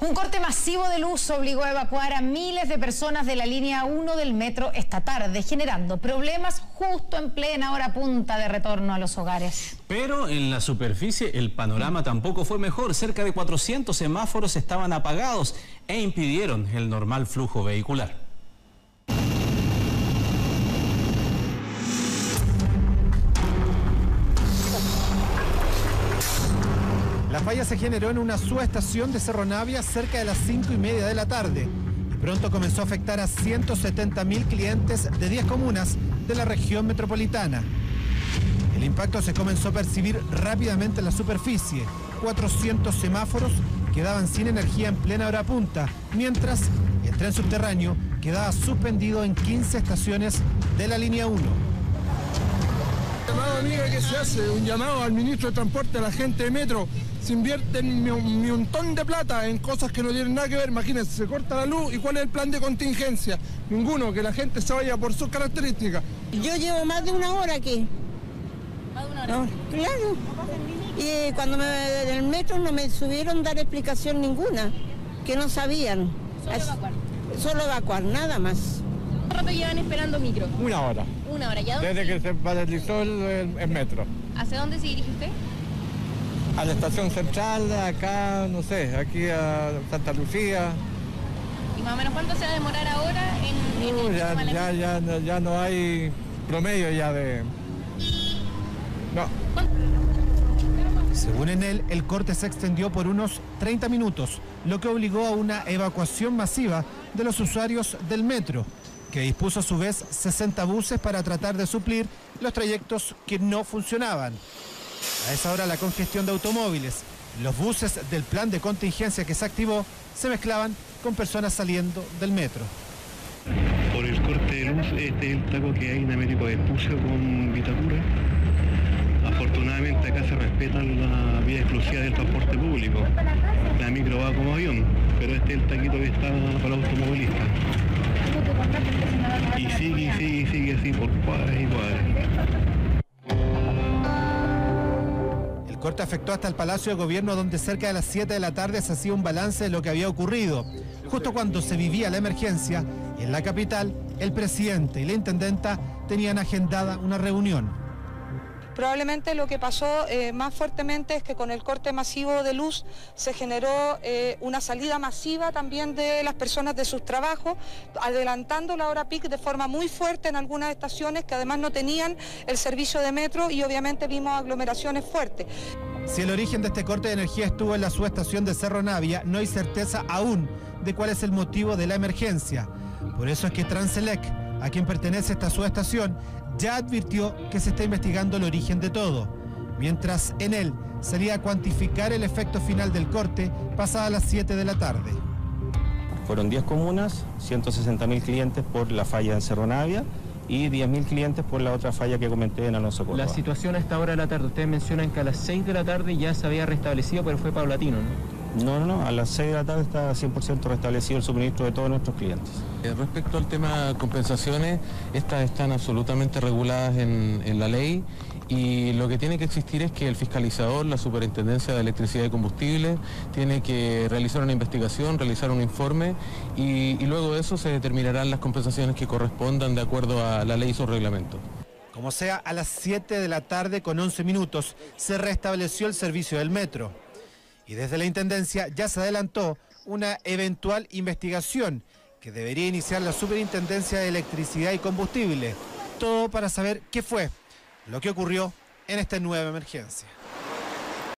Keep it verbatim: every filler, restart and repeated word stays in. Un corte masivo de luz obligó a evacuar a miles de personas de la línea uno del metro esta tarde, generando problemas justo en plena hora punta de retorno a los hogares. Pero en la superficie el panorama tampoco fue mejor. Cerca de cuatrocientos semáforos estaban apagados e impidieron el normal flujo vehicular. La falla se generó en una subestación de Cerro Navia cerca de las cinco y media de la tarde y pronto comenzó a afectar a ciento setenta mil clientes de diez comunas de la región metropolitana. El impacto se comenzó a percibir rápidamente en la superficie. cuatrocientos semáforos quedaban sin energía en plena hora punta, mientras el tren subterráneo quedaba suspendido en quince estaciones de la línea uno. Llamado, amiga, ¿qué se hace? Un llamado al ministro de Transporte, a la gente de Metro. Se invierte un montón de plata en cosas que no tienen nada que ver. Imagínense, se corta la luz y ¿cuál es el plan de contingencia? Ninguno, que la gente se vaya por sus características. Yo llevo más de una hora aquí. ¿Más de una hora? No, claro. Y cuando me, en el metro no me subieron dar explicación ninguna, que no sabían. Solo evacuar. Solo evacuar, nada más. ¿Cuánto rato llevan esperando micro? Una hora. Una hora, ¿ya dónde? Desde que se paralizó el, el, el metro. ¿Hacia dónde se dirige usted? A la estación central, acá, no sé, aquí a Santa Lucía. ¿Y más o menos cuánto se va a demorar ahora en, uh, en el ya, ya, ya, ya, ya no hay promedio ya de... No. Según Enel, el corte se extendió por unos treinta minutos, lo que obligó a una evacuación masiva de los usuarios del metro, que dispuso a su vez sesenta buses para tratar de suplir los trayectos que no funcionaban. A esa hora la congestión de automóviles, los buses del plan de contingencia que se activó, se mezclaban con personas saliendo del metro. Por el corte de luz, este es el taco que hay en Américo Vespucio con Vitacura. Afortunadamente acá se respetan la vía exclusiva del transporte público. La micro va como avión, pero este es el taquito que está para los automovilistas. Y sigue, y sigue, y sigue así por cuadras y cuadras. El corte afectó hasta el Palacio de Gobierno, donde cerca de las siete de la tarde se hacía un balance de lo que había ocurrido. Justo cuando se vivía la emergencia, y en la capital, el presidente y la intendenta tenían agendada una reunión. Probablemente lo que pasó eh, más fuertemente es que con el corte masivo de luz se generó eh, una salida masiva también de las personas de sus trabajos, adelantando la hora pic de forma muy fuerte en algunas estaciones que además no tenían el servicio de metro y obviamente vimos aglomeraciones fuertes. Si el origen de este corte de energía estuvo en la subestación de Cerro Navia, no hay certeza aún de cuál es el motivo de la emergencia. Por eso es que Transelec, a quien pertenece esta subestación, ya advirtió que se está investigando el origen de todo, mientras en él sería a cuantificar el efecto final del corte pasada las siete de la tarde. Fueron diez comunas, ciento sesenta mil clientes por la falla en Cerro Navia y diez mil clientes por la otra falla que comenté en Alonso Colón. La situación a esta hora de la tarde, ustedes mencionan que a las seis de la tarde ya se había restablecido, pero fue paulatino, ¿no? No, no, no, a las seis de la tarde está cien por ciento restablecido el suministro de todos nuestros clientes. Eh, respecto al tema compensaciones, estas están absolutamente reguladas en, en la ley y lo que tiene que existir es que el fiscalizador, la Superintendencia de Electricidad y Combustible, tiene que realizar una investigación, realizar un informe y, y luego de eso se determinarán las compensaciones que correspondan de acuerdo a la ley y su reglamento. Como sea, a las siete de la tarde con once minutos se restableció el servicio del metro. Y desde la Intendencia ya se adelantó una eventual investigación que debería iniciar la Superintendencia de Electricidad y Combustible. Todo para saber qué fue lo que ocurrió en esta nueva emergencia.